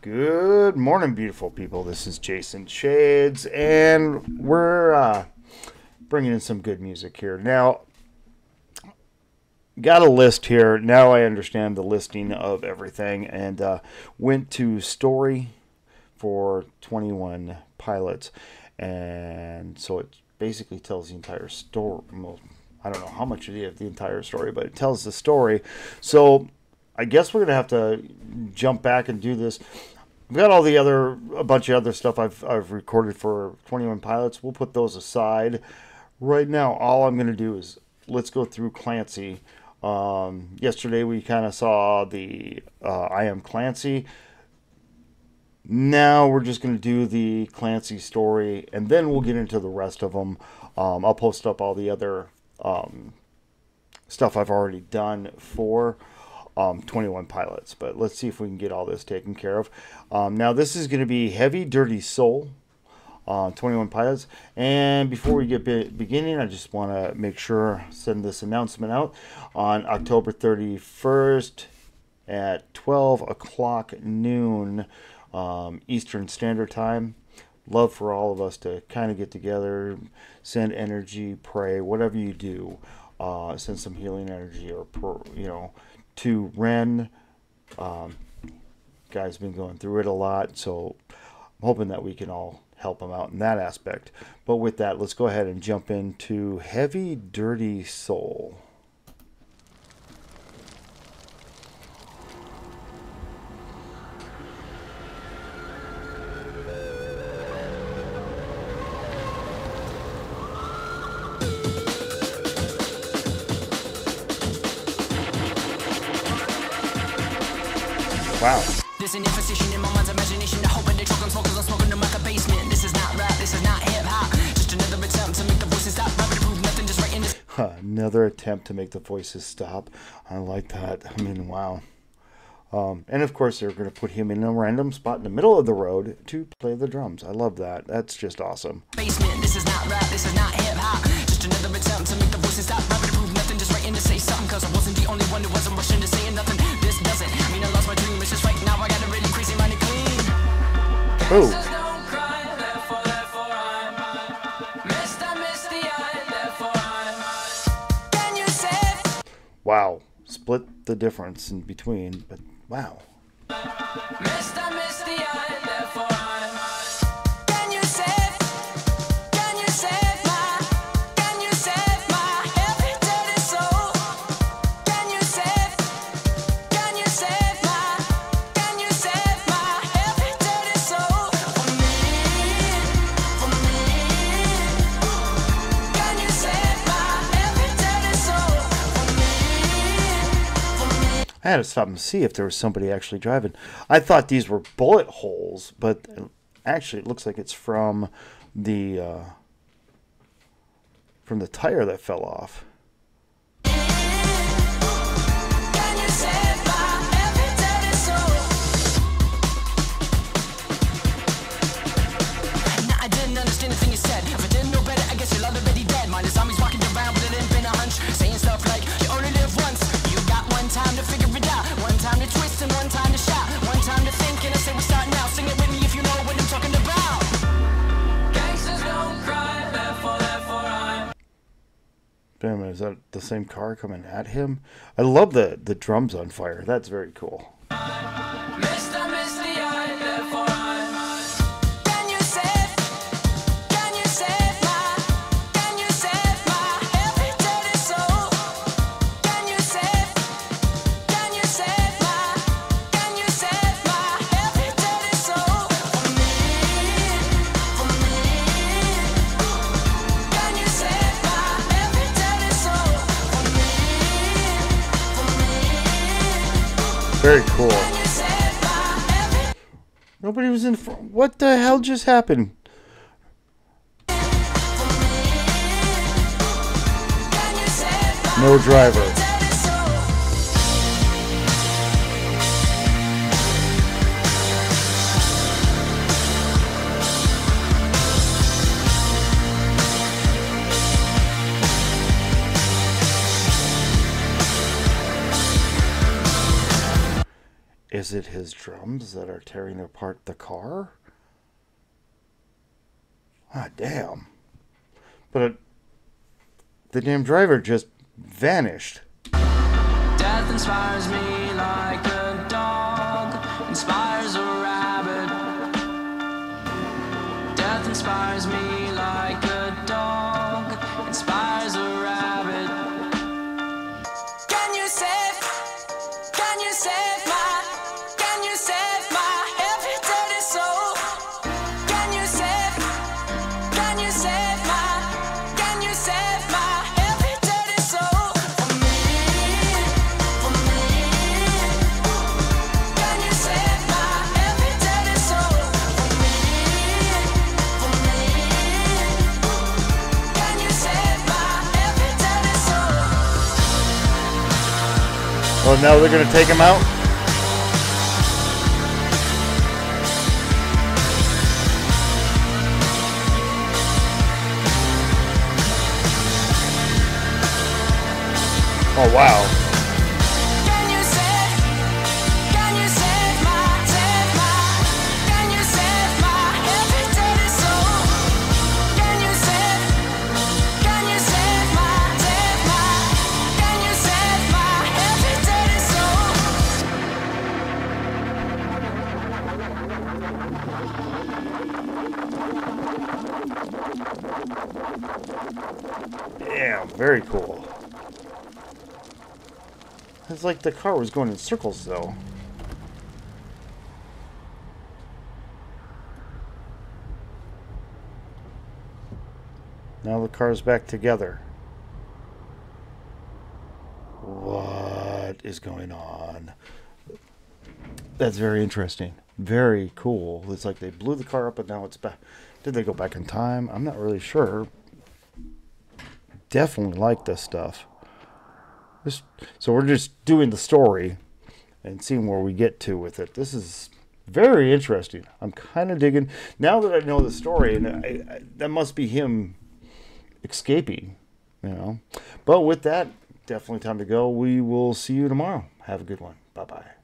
Good morning, beautiful people. This is Jason Shades, and we're bringing in some good music here. Now, got a list here. Now I understand the listing of everything, and went to story for 21 Pilots, and so it basically tells the entire story. Well, I don't know how much it is, the entire story, but it tells the story. So I guess we're gonna have to jump back and do this. I've got all the other, a bunch of other stuff I've recorded for 21 Pilots. We'll put those aside. Right now, all I'm gonna do is let's go through Clancy. Yesterday we kind of saw the I Am Clancy. Now we're just gonna do the Clancy story, and then we'll get into the rest of them. I'll post up all the other stuff I've already done for 21 Pilots, but let's see if we can get all this taken care of. Now this is going to be Heavydirtysoul, 21 Pilots. And before we get beginning, I just want to make sure, send this announcement out on October 31st at 12 o'clock noon Eastern Standard Time. Love for all of us to kind of get together, send energy, pray, whatever you do, send some healing energy, or you know, to Ren. Guy's been going through it a lot, so I'm hoping that we can all help him out in that aspect. But with that, let's go ahead and jump into Heavydirtysoul. Wow. There's an imposition in my mind's imagination. I hope when they talk, I'm smoking, I'm like a basement. This is not rap, this is not hip hop. Just another attempt to make the voices stop. Nothing, just right in this. Another attempt to make the voices stop. I like that. I mean, wow. And of course, they're going to put him in a random spot in the middle of the road to play the drums. I love that. That's just awesome. Basement, this is not rap, this is not hip hop. Just another attempt to make the voices stop. Nothing, just right in to say something. Because I wasn't the only one who wasn't rushing to saying nothing. This doesn't mean I lost my dream. It's just right now I got a really crazy mind to clean. Oh. Wow. Split the difference in between, but wow. I had to stop and see if there was somebody actually driving. I thought these were bullet holes, but actually it looks like it's from the tire that fell off. Damn, is that the same car coming at him? I love the drums on fire. That's very cool. Very cool. Nobody was in front. What the hell just happened? No driver. Is Is it his drums that are tearing apart the car? Ah, damn. But the damn driver just vanished. Death inspires me like a dog inspires a rabbit. Death inspires me like a dog inspires a rabbit. Can you save my heavydirty soul? Can you save my heavydirty soul? For me, can you save my heavydirty soul? For me, can you save my heavydirty soul? Well, now they're gonna take him out. Oh, wow. Damn, very cool. It's like the car was going in circles, though. Now the car's back together. What is going on? That's very interesting. Very cool. It's like they blew the car up and now it's back. Did they go back in time? I'm not really sure. Definitely like this stuff. So we're just doing the story and seeing where we get to with it. This is very interesting. I'm kind of digging. Now that I know the story, and that must be him escaping, you know. But with that, definitely time to go. We will see you tomorrow. Have a good one. Bye-bye.